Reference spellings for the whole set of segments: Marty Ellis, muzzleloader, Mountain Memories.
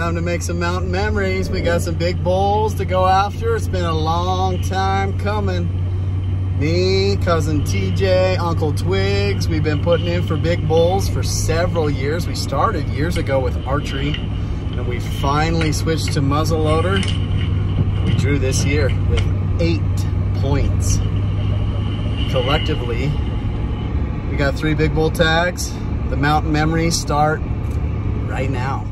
Time to make some mountain memories. We got some big bulls to go after. It's been a long time coming. Me, cousin TJ, Uncle Twigs, we've been putting in for big bulls for several years. We started years ago with archery, and we finally switched to muzzleloader. We drew this year with 8 points. Collectively, we got 3 big bull tags. The mountain memories start right now.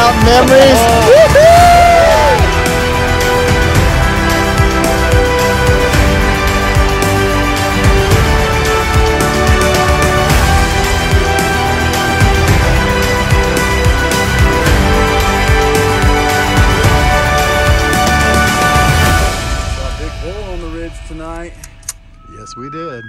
Mountain Memories. Woohoo! Tonight. Yes, we did.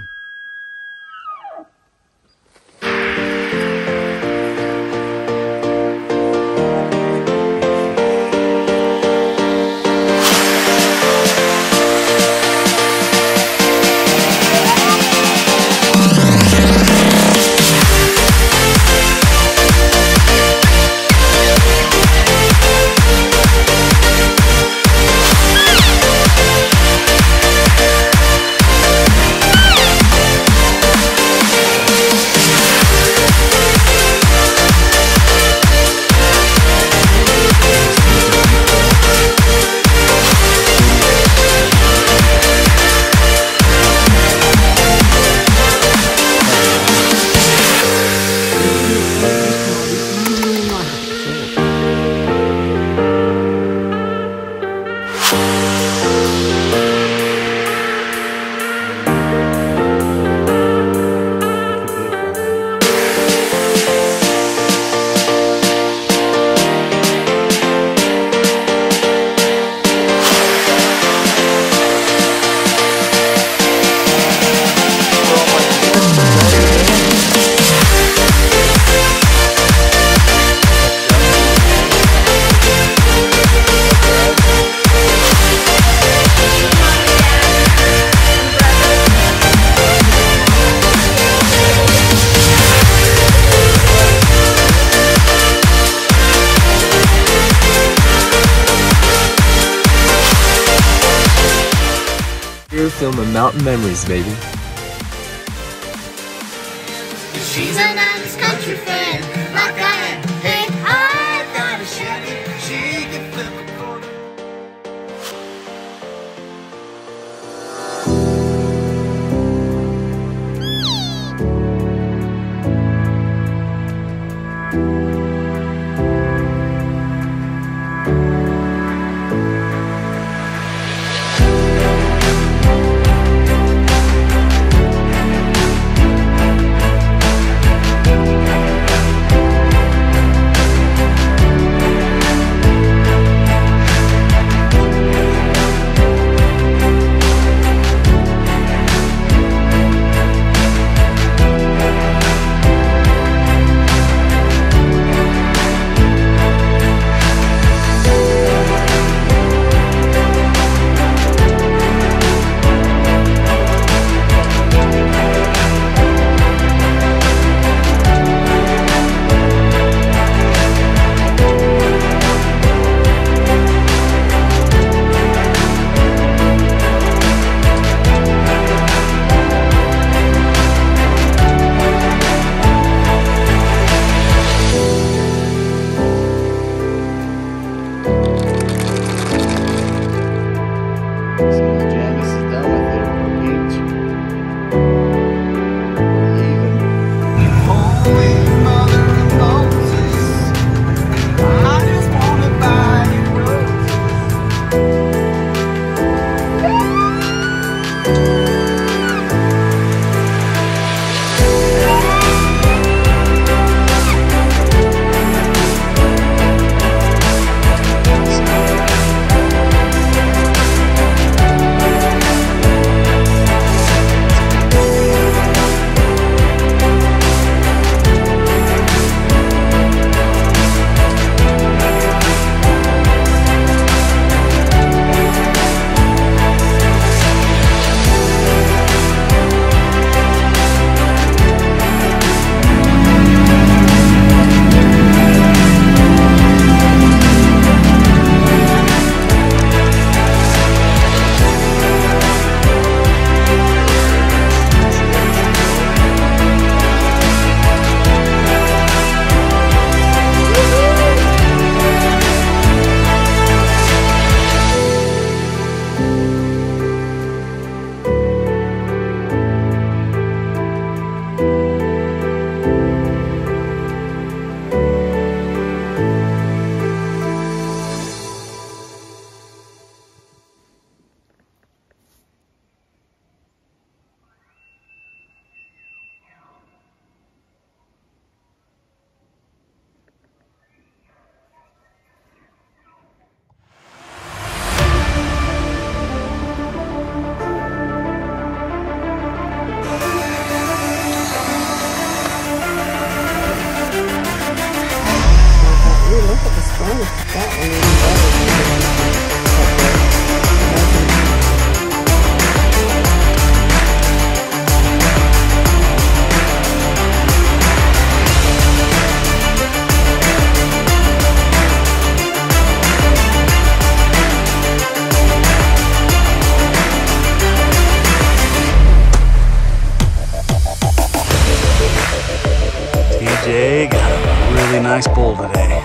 We're filming Mountain Memories, baby. She's a nice country fan, like I am. Hey, I thought a shabby, she could flip a Why is that one? Jay got a really nice bowl today.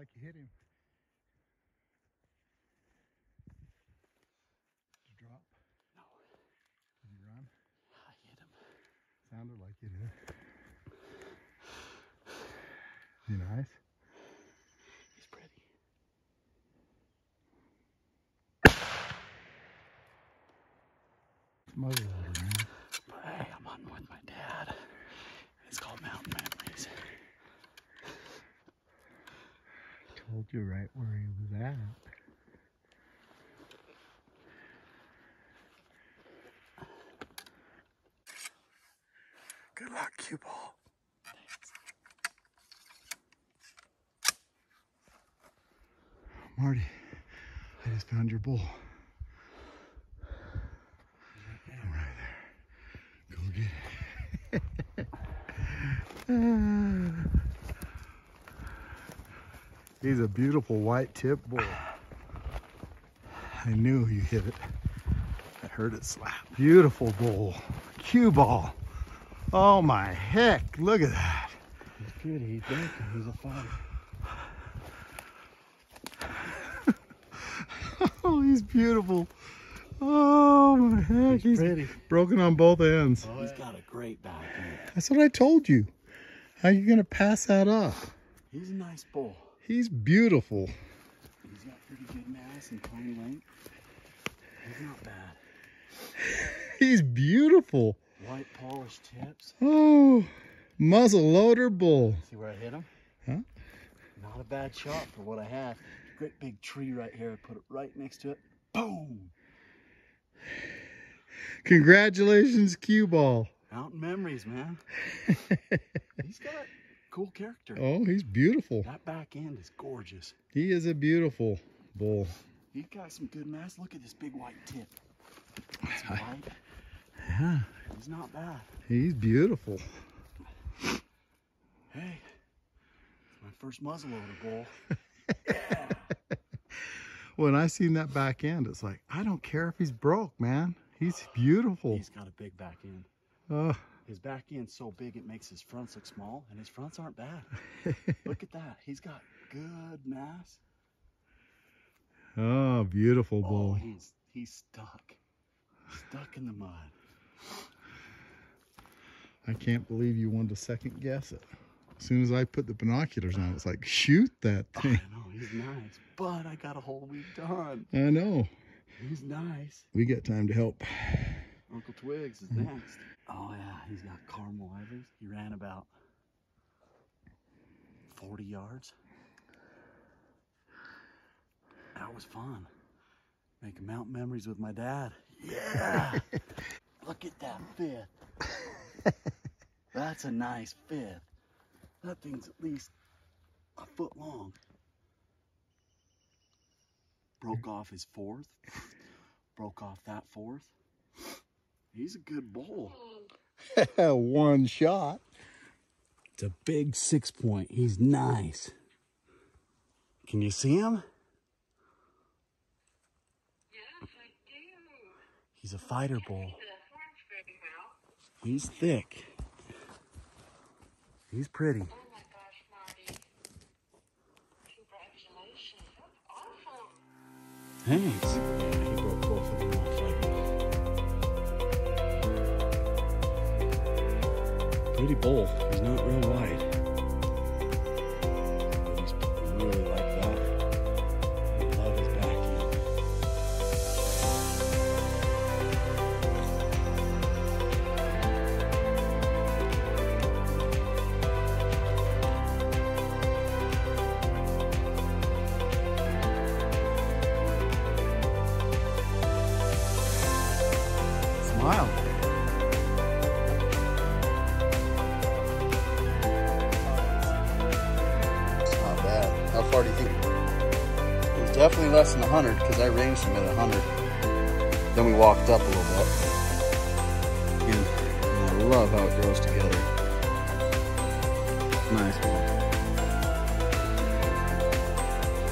like you hit him. Did you drop? No. Did you run? I hit him. Sounded like you did. Is he nice? He's pretty. Mother water, man. Hey, I'm hunting with my dad. It's called Mountain Memories. Told you right where he was at. Good luck, cue ball. Thanks. Marty, I just found your bull. I'm right there. Go get it. He's a beautiful white tip bull. I knew you hit it. I heard it slap. Beautiful bull. Cue ball. Oh my heck, look at that. He's pretty, he's dancing, he's a fighter. Oh, he's beautiful. Oh my heck, he's pretty. Broken on both ends. Oh, he's got a great back end. That's what I told you. How are you gonna pass that up? He's a nice bull. He's beautiful. He's got pretty good mass and tiny length. He's not bad. He's beautiful. White polished tips. Oh, muzzle loader bull. See where I hit him? Huh? Not a bad shot for what I had. Great big tree right here. I put it right next to it. Boom! Congratulations, cue ball. Mountain Memories, man. He's got cool character. Oh, he's beautiful. That back end is gorgeous. He is a beautiful bull. He's got some good mass. Look at this big white tip. It's white. Yeah. He's not bad. He's beautiful. Hey, it's my first muzzleloader bull. Yeah. When I seen that back end, it's like, I don't care if he's broke, man. He's beautiful. He's got a big back end. His back end's so big it makes his fronts look small, and his fronts aren't bad. Look at that. He's got good mass. Oh, beautiful bull. Oh, he's stuck. Stuck in the mud. I can't believe you wanted to second guess it. As soon as I put the binoculars on, it's like, shoot that thing. I know, he's nice, but I got a whole week done. I know. He's nice. We got time to help. Uncle Twigs is next. Oh yeah, he's got caramel ivories. He ran about 40 yards. That was fun. Making mountain memories with my dad. Yeah! Look at that fifth. That's a nice fifth. That thing's at least a foot long. Broke off his fourth. Broke off that fourth. He's a good bull. One shot. It's a big 6 point. He's nice. Can you see him? He's a fighter bull. He's thick. He's pretty. Oh my gosh, Marty. Congratulations. That's awesome. Thanks. He broke both of them off like that. Pretty bull. He's not real wide. Wow. It's not bad. How far do you think? It was definitely less than 100 because I ranged him at 100. Then we walked up a little bit. And I love how it grows together. Nice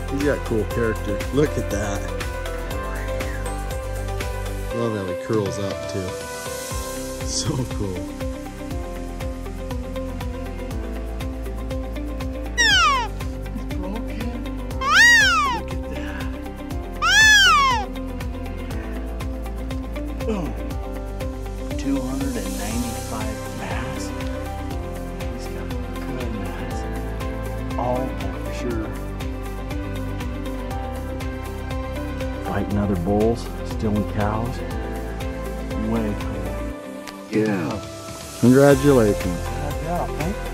one. He's got cool character. Look at that. I love how he curls up too. So cool. He's broken. Boom. 295 mats. He's got good mats. All for sure. Fighting other bulls, stealing cows. Way cool. Yeah. Congratulations. Yeah, thank you.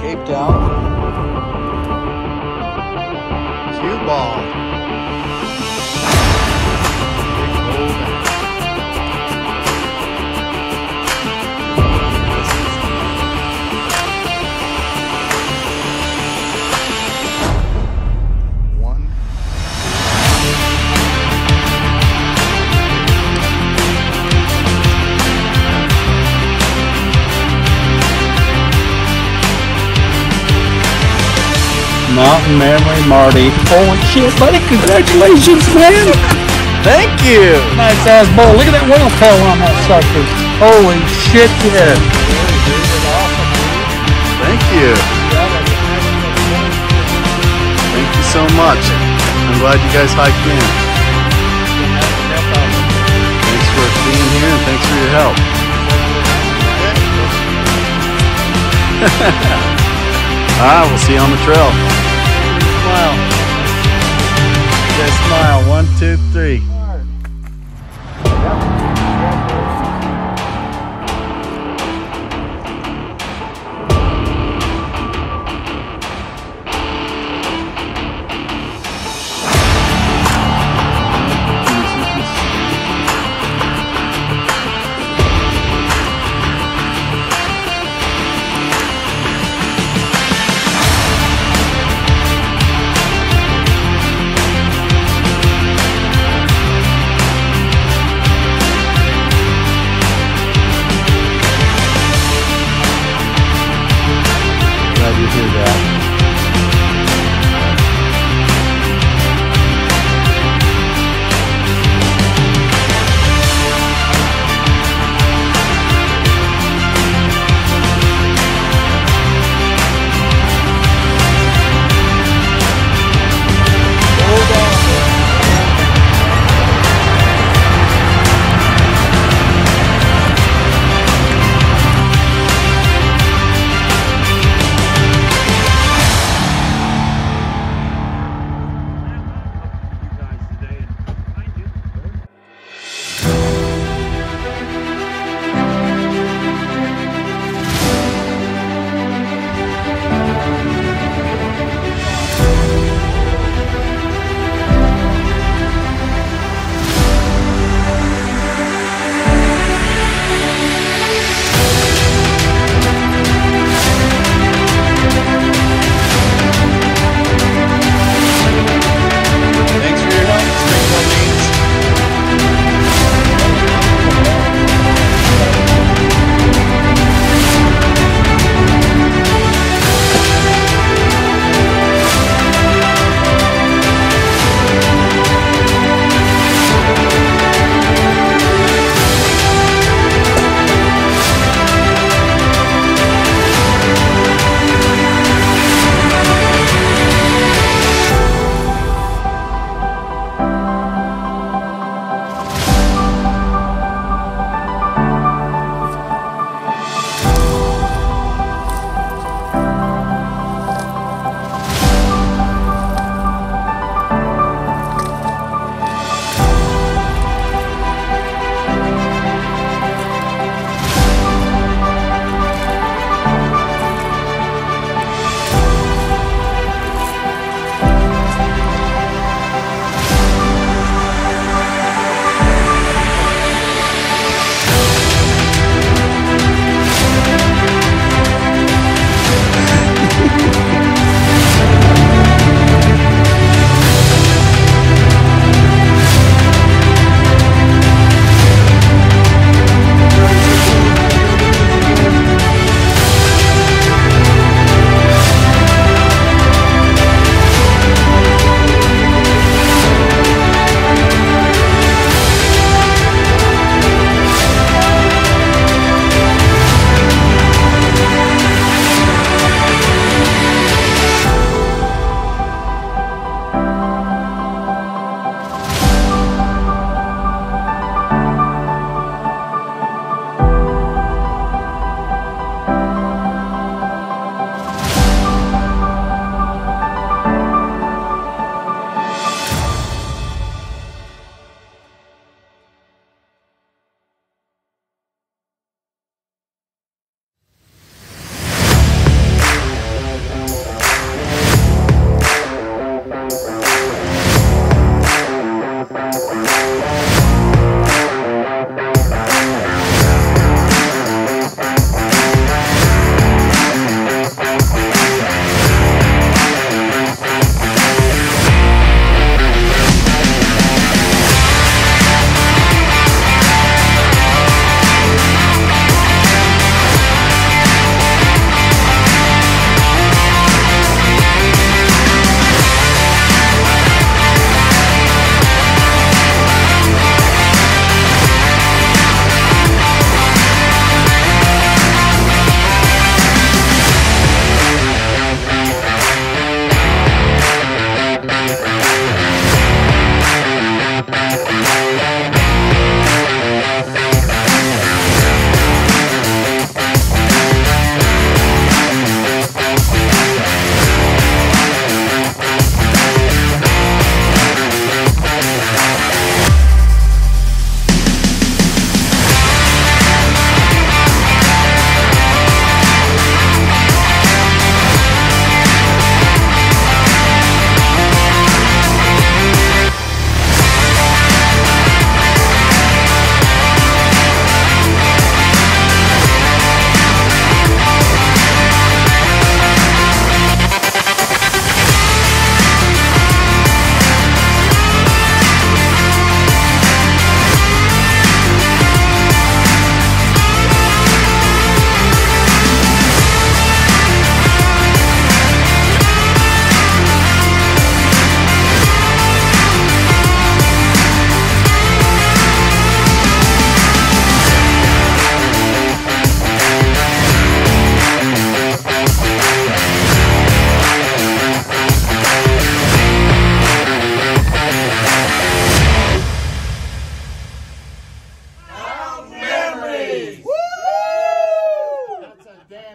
Cape Town, cue ball, big old bat. One. Mountain Memory Marty. Holy shit, buddy, congratulations, man. Thank you. Nice ass bull. Look at that whale tail on that sucker. Holy shit, yeah. Thank you. Thank you so much. I'm glad you guys hiked in. Thanks for being here and thanks for your help. Alright, we'll see you on the trail. Smile. Just smile. 1, 2, 3.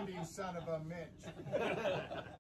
candy, son of a Mitch.